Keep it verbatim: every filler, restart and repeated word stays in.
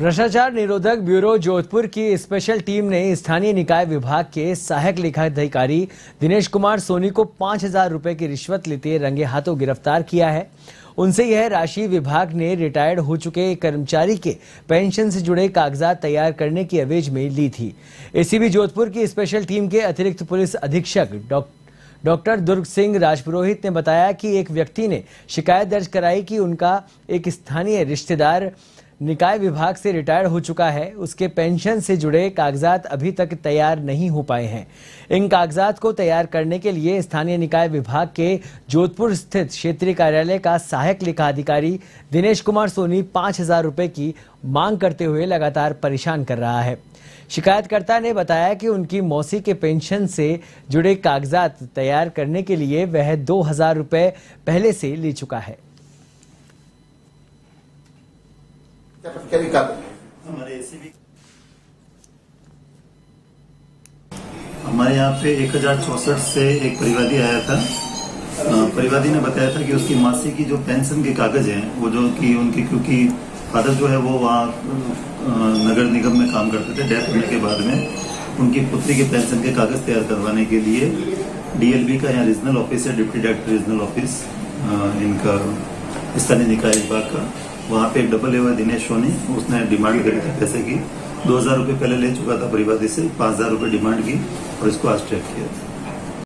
भ्रष्टाचार निरोधक ब्यूरो जोधपुर की स्पेशल टीम ने स्थानीय निकाय विभाग के सहायक लेखाधिकारी दिनेश कुमार सोनी को पाँच हजार रुपये की रिश्वत लेते रंगे हाथों गिरफ्तार किया है। उनसे यह राशि विभाग ने रिटायर्ड हो चुके कर्मचारी के पेंशन से जुड़े कागजात तैयार करने की एवज में ली थी। एसीबी जोधपुर की स्पेशल टीम के अतिरिक्त पुलिस अधीक्षक डॉक्टर डॉक्टर दुर्ग सिंह राजपुरोहित ने बताया कि एक व्यक्ति ने शिकायत दर्ज कराई कि उनका एक स्थानीय रिश्तेदार निकाय विभाग से रिटायर हो चुका है। उसके पेंशन से जुड़े कागजात अभी तक तैयार नहीं हो पाए हैं। इन कागजात को तैयार करने के लिए स्थानीय निकाय विभाग के जोधपुर स्थित क्षेत्रीय कार्यालय का सहायक लेखाधिकारी दिनेश कुमार सोनी पाँच हजार रुपये की मांग करते हुए लगातार परेशान कर रहा है। शिकायतकर्ता ने बताया कि उनकी मौसी के पेंशन से जुड़े कागजात तैयार करने के लिए वह दो हजार रुपये पहले से ले चुका है। हमारे यहाँ पे एक हजार चौसठ से एक परिवादी आया था। परिवादी ने बताया था कि उसकी मासी की जो पेंशन के कागज हैं, वो जो कि उनके क्योंकि फादर जो है वो वहाँ नगर निगम में काम करते थे, डेथ होने के बाद में उनकी पुत्री के पेंशन के कागज तैयार करवाने के लिए डीएलबी का यहाँ रीजनल ऑफिस है, डिप्टी डायरेक्टर रीजनल ऑफिस इनका स्थानीय निकाय विभाग का, वहाँ पे एक डबल एवर दिनेश सोनी उसने डिमांड करी थी पैसे की। दो हजार रुपये पहले ले चुका था परिवादी से, पाँच हजार रुपये डिमांड की और इसको आज ट्रैक किया था।